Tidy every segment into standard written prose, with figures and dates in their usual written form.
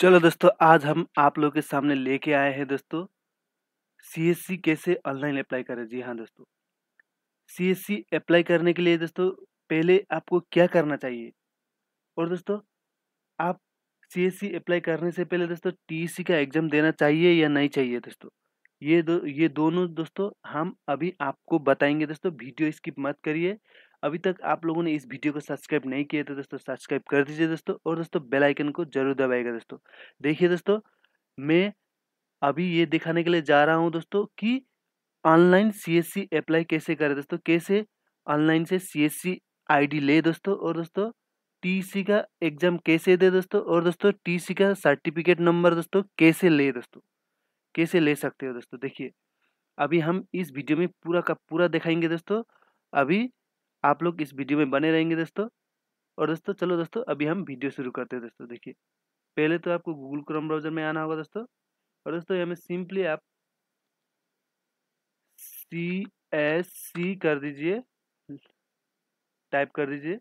चलो दोस्तों, आज हम आप लोगों के सामने लेके आए हैं दोस्तों सीएससी कैसे ऑनलाइन अप्लाई करें। जी हाँ दोस्तों, सीएससी अप्लाई करने के लिए दोस्तों पहले आपको क्या करना चाहिए, और दोस्तों आप सीएससी अप्लाई करने से पहले दोस्तों टीसी का एग्ज़ाम देना चाहिए या नहीं चाहिए दोस्तों, ये दोनों दोस्तों हम अभी आपको बताएंगे। दोस्तों वीडियो स्किप मत करिए। अभी तक आप लोगों ने इस वीडियो को सब्सक्राइब नहीं किया तो दोस्तों सब्सक्राइब कर दीजिए दोस्तों, और दोस्तों बेल आइकन को जरूर दबाइएगा दोस्तों। देखिए दोस्तों, मैं अभी ये दिखाने के लिए जा रहा हूँ दोस्तों कि ऑनलाइन सीएससी अप्लाई कैसे करें दोस्तों, कैसे ऑनलाइन से सीएससी आईडी ले दोस्तों, और दोस्तों टीसी का एग्ज़ाम कैसे दे दोस्तों, और दोस्तों टीसी का सर्टिफिकेट नंबर दोस्तों कैसे ले दोस्तों, कैसे ले सकते हो दोस्तों। देखिए अभी हम इस वीडियो में पूरा का पूरा दिखाएंगे दोस्तों, अभी आप लोग इस वीडियो में बने रहेंगे दोस्तों। और दोस्तों चलो दोस्तों अभी हम वीडियो शुरू करते हैं दोस्तों। देखिए पहले तो आपको गूगल क्रोम ब्राउज़र में आना होगा दोस्तों, और दोस्तों हमें सिंपली आप CSC कर दीजिए, टाइप कर दीजिए।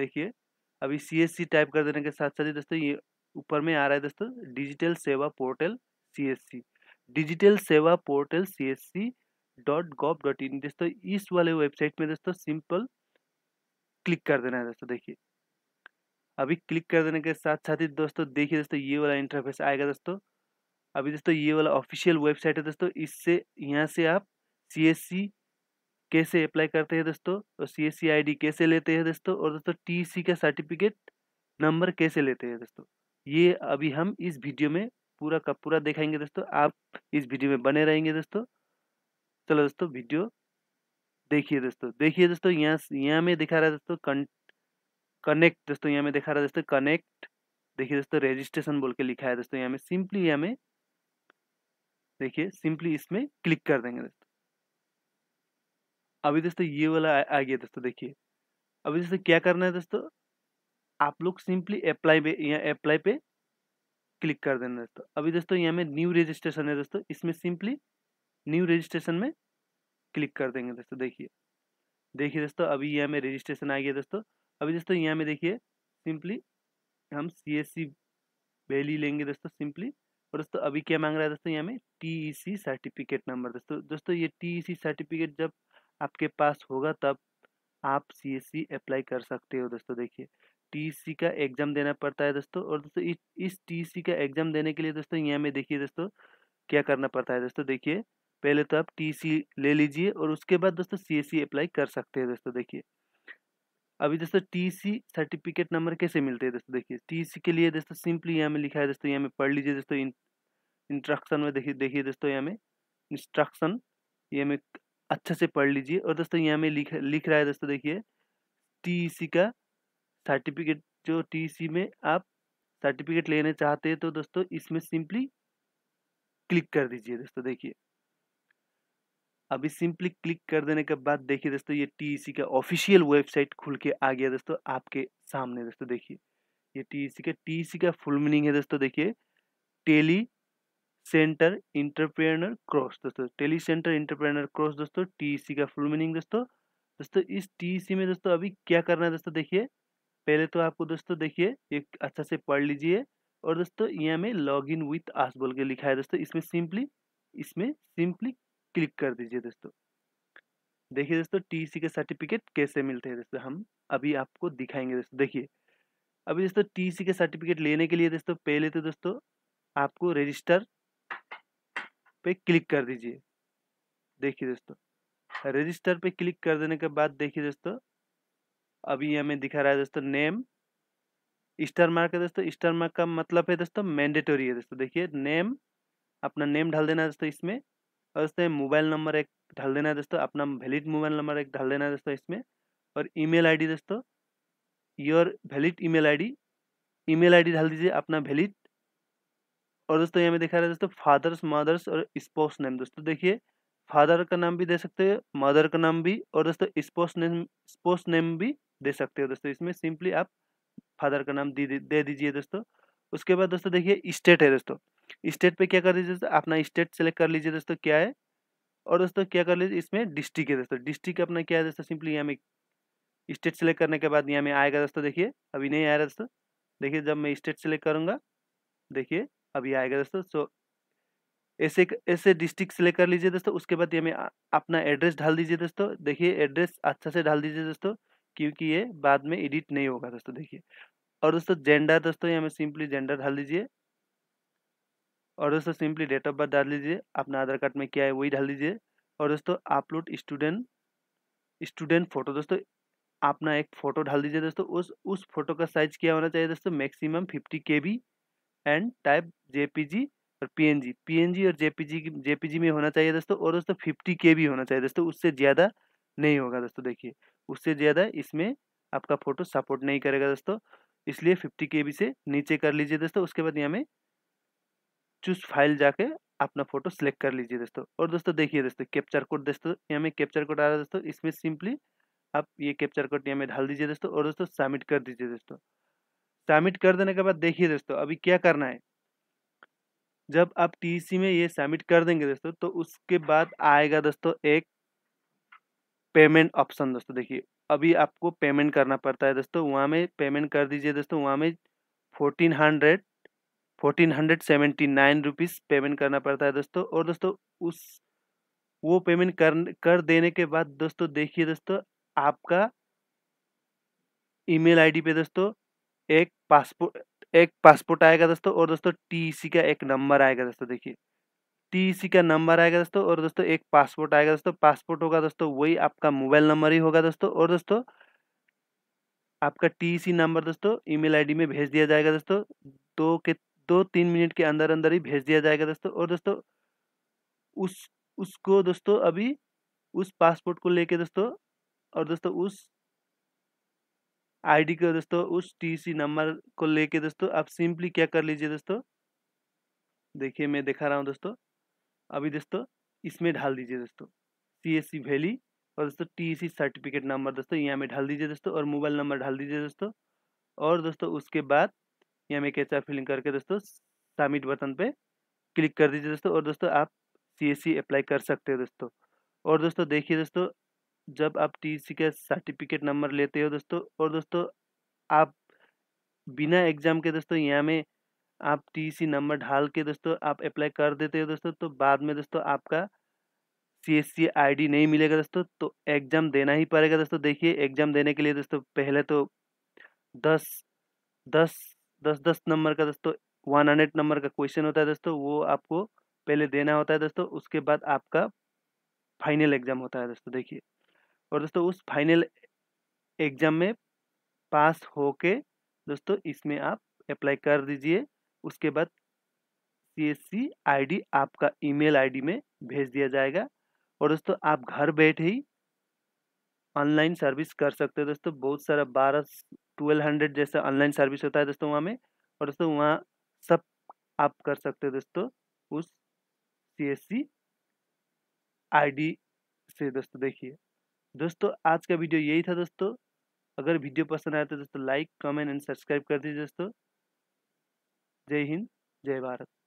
देखिए अभी CSC टाइप कर देने के साथ साथ ही दोस्तों ये ऊपर में आ रहा है दोस्तों digital Seva portal CSC, digital Seva portal CSC.gov.in दोस्तों। इस वाले वेबसाइट में दोस्तों सिंपल क्लिक कर देना है दोस्तों। देखिए अभी क्लिक कर देने के साथ साथ ही दोस्तों देखिए दोस्तों ये वाला इंटरफेस आएगा दोस्तों। अभी दोस्तों ये वाला ऑफिशियल वेबसाइट है दोस्तों, इससे यहाँ से आप CSC कैसे अप्लाई करते हैं दोस्तों, और CSC आईडी कैसे लेते हैं दोस्तों, और दोस्तों टीसी का सर्टिफिकेट नंबर कैसे लेते हैं दोस्तों, ये अभी हम इस वीडियो में पूरा का पूरा दिखाएंगे दोस्तों। आप इस वीडियो में बने रहेंगे दोस्तों। चलो दोस्तों वीडियो देखिए दोस्तों। देखिए दोस्तों यहाँ में दिखा रहा है दोस्तों कनेक्ट दोस्तों, यहाँ में दिखा रहा है दोस्तों कनेक्ट। देखिए दोस्तों रजिस्ट्रेशन बोल के लिखा है दोस्तों, यहाँ में देखिए सिंपली इसमें क्लिक कर देंगे दोस्तों। अभी दोस्तों ये वाला आ गया दोस्तों। देखिए अभी दोस्तों क्या करना है दोस्तों, आप लोग सिंपली अप्लाई पे क्लिक कर देना दोस्तों। अभी दोस्तों यहाँ में न्यू रजिस्ट्रेशन है दोस्तों, इसमें सिंपली न्यू रजिस्ट्रेशन में क्लिक कर देंगे दोस्तों। देखिए दोस्तों अभी यहाँ में रजिस्ट्रेशन आ गया दोस्तों। अभी दोस्तों यहाँ में देखिए सिंपली हम CSC वैली लेंगे दोस्तों सिंपली, और दोस्तों अभी क्या मांग रहा है दोस्तों, यहाँ में TEC सर्टिफिकेट नंबर दोस्तों। दोस्तों ये TEC सर्टिफिकेट जब आपके पास होगा तब आप CSC अप्लाई कर सकते हो दोस्तों। देखिए TEC का एग्ज़ाम देना पड़ता है दोस्तों, और दोस्तों इस TEC का एग्ज़ाम देने के लिए दोस्तों यहाँ में देखिए दोस्तों क्या करना पड़ता है दोस्तों। देखिए पहले तो आप TC ले लीजिए, और उसके बाद दोस्तों CSC अप्लाई कर सकते हैं दोस्तों। देखिए अभी दोस्तों TC सर्टिफिकेट नंबर कैसे मिलते हैं दोस्तों। देखिए TC के लिए दोस्तों सिंपली यहाँ में लिखा है दोस्तों, यहाँ में पढ़ लीजिए दोस्तों इंस्ट्रक्शन में। देखिए दोस्तों यहाँ में इंस्ट्रक्शन यहाँ में अच्छे से पढ़ लीजिए, और दोस्तों यहाँ में लिख रहा है दोस्तों। देखिए TC का सर्टिफिकेट, जो TC में आप सर्टिफिकेट लेने चाहते हैं तो दोस्तों इसमें सिंपली क्लिक कर दीजिए दोस्तों। देखिए अभी सिंपली क्लिक कर देने के बाद देखिए दोस्तों ये TEC का ऑफिशियल वेबसाइट खुल के आ गया दोस्तों आपके सामने दोस्तों। देखिए ये TEC का फुल मीनिंग है दोस्तों। देखिए टेलीसेंटर एंटरप्रेन्योर क्रॉस दोस्तों, टेलीसेंटर एंटरप्रेन्योर क्रॉस दोस्तों TEC का फुल मीनिंग दोस्तों। इस TEC में दोस्तों अभी क्या करना है दोस्तों। देखिए पहले तो आपको दोस्तों देखिए एक अच्छा से पढ़ लीजिए, और दोस्तों यहाँ में लॉग इन विथ आस बोल के लिखा है दोस्तों, इसमें सिंपली क्लिक कर दीजिए दोस्तों। देखिए दोस्तों TEC के सर्टिफिकेट कैसे मिलते हैं दोस्तों, हम अभी आपको दिखाएंगे दोस्तों। देखिए अभी दोस्तों TEC के सर्टिफिकेट लेने के लिए दोस्तों पहले तो दोस्तों आपको रजिस्टर पे क्लिक कर दीजिए। देखिए दोस्तों रजिस्टर पे क्लिक कर देने के बाद देखिए दोस्तों अभी हमें दिखा रहा है दोस्तों नेम स्टार मार्क है दोस्तों। स्टार मार्क का मतलब है दोस्तों मैंडेटोरी है दोस्तों। देखिए नेम, अपना नेम डाल देना है दोस्तों इसमें, और दोस्तों मोबाइल नंबर एक डाल देना है दोस्तों, अपना वैलिड मोबाइल नंबर एक डाल देना है दोस्तों इसमें, और ईमेल आईडी दोस्तों, योर वैलिड ईमेल आईडी डाल दीजिए अपना वैलिड। और दोस्तों यहाँ में दिखा रहा है दोस्तों फादर्स, मदर्स और स्पोर्ट्स नेम दोस्तों। देखिए फादर का नाम भी दे सकते हो, मदर का नाम भी, और दोस्तों स्पोर्ट्स नेम भी दे सकते हो दोस्तों। इसमें सिंपली आप फादर का नाम दे दीजिए दोस्तों। उसके बाद दोस्तों देखिए स्टेट है दोस्तों, स्टेट पे क्या कर लीजिए दोस्तों, अपना स्टेट सेलेक्ट कर लीजिए दोस्तों क्या है, और दोस्तों क्या कर लीजिए इसमें डिस्ट्रिक्ट है दोस्तों। डिस्ट्रिक्ट अपना क्या है दोस्तों, सिंपली यहाँ में स्टेट सेलेक्ट करने के बाद यहाँ में आएगा दोस्तों। देखिए अभी नहीं आ रहा दोस्तों। देखिए जब मैं स्टेट सेलेक्ट करूँगा देखिए अभी आएगा दोस्तों। सो ऐसे डिस्ट्रिक्ट सेलेक्ट कर लीजिए दोस्तों। उसके बाद ये में अपना एड्रेस डाल दीजिए दोस्तों। देखिए एड्रेस अच्छा से डाल दीजिए दोस्तों, क्योंकि ये बाद में एडिट नहीं होगा दोस्तों। देखिए और दोस्तों जेंडर दोस्तों यहाँ में सिंपली जेंडर डाल दीजिए। और दोस्तों सिंपली डेट ऑफ बर्थ डाल दीजिए, अपना आधार कार्ड में क्या है वही डाल दीजिए। और दोस्तों अपलोड स्टूडेंट फोटो दोस्तों अपना एक फ़ोटो डाल दीजिए दोस्तों। उस फोटो का साइज क्या होना चाहिए दोस्तों? Maximum 50 KB and type JPG और PNG। PNG और JPG में होना चाहिए दोस्तों। और दोस्तों 50 KB होना चाहिए दोस्तों, उससे ज़्यादा नहीं होगा दोस्तों। देखिए उससे ज़्यादा इसमें आपका फ़ोटो सपोर्ट नहीं करेगा दोस्तों, इसलिए 50 KB से नीचे कर लीजिए दोस्तों। उसके बाद यहाँ में चूज फाइल जाके अपना फ़ोटो सेलेक्ट कर लीजिए दोस्तों। और दोस्तों देखिए दोस्तों कैप्चर कोड दोस्तों यहाँ में कैप्चर कोड आ रहा है दोस्तों। इसमें सिंपली आप ये कैप्चर कोड यहाँ में डाल दीजिए दोस्तों। और दोस्तों सबमिट कर दीजिए दोस्तों। सबमिट कर देने के बाद देखिए दोस्तों अभी क्या करना है। जब आप TEC में ये सबमिट कर देंगे दोस्तों तो उसके बाद आएगा दोस्तों एक पेमेंट ऑप्शन दोस्तों। देखिए अभी आपको पेमेंट करना पड़ता है दोस्तों, वहाँ में पेमेंट कर दीजिए दोस्तों। वहाँ में 1479 रुपीज़ पेमेंट करना पड़ता है दोस्तों। और दोस्तों वो पेमेंट कर देने के बाद दोस्तों देखिए दोस्तों आपका ईमेल आईडी पे दोस्तों एक पासपोर्ट आएगा दोस्तों। और दोस्तों TEC का एक नंबर आएगा दोस्तों। देखिए TEC का नंबर आएगा दोस्तों। और दोस्तों एक पासपोर्ट आएगा दोस्तों। पासपोर्ट होगा दोस्तों वही आपका मोबाइल नंबर ही होगा दोस्तों। और दोस्तों आपका TEC नंबर दोस्तों ईमेल आईडी में भेज दिया जाएगा दोस्तों। 2-3 मिनट के अंदर ही भेज दिया जाएगा दोस्तों। और दोस्तों उसको दोस्तों अभी उस पासपोर्ट को लेके दोस्तों और दोस्तों उस आईडी को दोस्तों उस TEC नंबर को लेके दोस्तों आप सिंपली क्या कर लीजिए दोस्तों। देखिए मैं दिखा रहा हूँ दोस्तों अभी दोस्तों इसमें डाल दीजिए दोस्तों CSC वैली और दोस्तों TEC सर्टिफिकेट नंबर दोस्तों यहाँ में डाल दीजिए दोस्तों। और मोबाइल नंबर डाल दीजिए दोस्तों। और दोस्तों उसके बाद यहाँ में कैप्चा फिलिंग करके दोस्तों सबमिट बटन पे क्लिक कर दीजिए दोस्तों। और दोस्तों आप CSC अप्लाई कर सकते हो दोस्तों। और दोस्तों देखिए दोस्तों जब आप TEC का सर्टिफिकेट नंबर लेते हो दोस्तों और दोस्तों आप बिना एग्ज़ाम के दोस्तों यहाँ में आप TEC नंबर ढाल के दोस्तों आप अप्लाई कर देते हो दोस्तों, तो बाद में दोस्तों आपका CSC ID नहीं मिलेगा दोस्तों, तो एग्ज़ाम देना ही पड़ेगा दोस्तों। देखिए एग्ज़ाम देने के लिए दोस्तों पहले तो 10 नंबर का दोस्तों 100 नंबर का क्वेश्चन होता है दोस्तों, वो आपको पहले देना होता है दोस्तों। उसके बाद आपका फाइनल एग्ज़ाम होता है दोस्तों। देखिए और दोस्तों उस फाइनल एग्ज़ाम में पास होके दोस्तों इसमें आप अप्लाई कर दीजिए। उसके बाद CSC ID आपका ईमेल ID में भेज दिया जाएगा। और दोस्तों आप घर बैठे ही ऑनलाइन सर्विस कर सकते हो दोस्तों। बहुत सारा 1200 जैसा ऑनलाइन सर्विस होता है दोस्तों वहाँ में। और दोस्तों वहाँ सब आप कर सकते हो दोस्तों उस CSC ID से दोस्तों। देखिए दोस्तों आज का वीडियो यही था दोस्तों। अगर वीडियो पसंद आया तो दोस्तों लाइक, कमेंट एंड सब्सक्राइब कर दीजिए दोस्तों। जय हिंद, जय भारत।